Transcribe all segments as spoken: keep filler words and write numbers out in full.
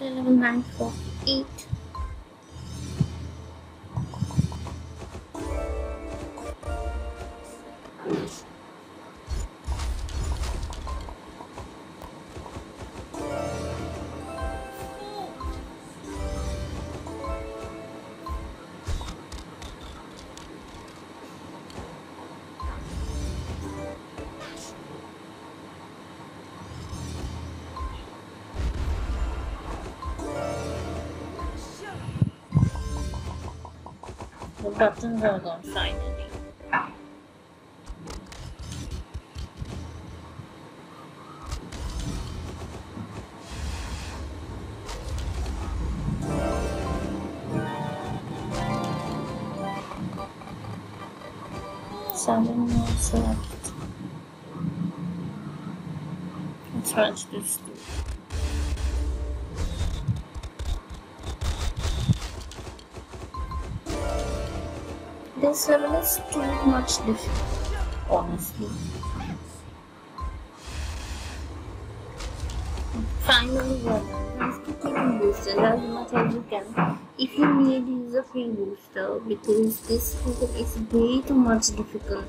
eleven, nine, four, eight. The button goes on finally. Seven minutes left. Let's watch this too. This level is too much difficult, honestly. Finally, please quickly boost it as much as you can. If you need, use a free booster because this level is way too much difficult.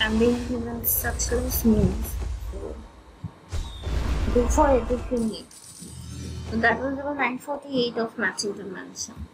I'm being given such low means. So, go for it if you need. So that was level nine forty-eight of Matchington Mansion.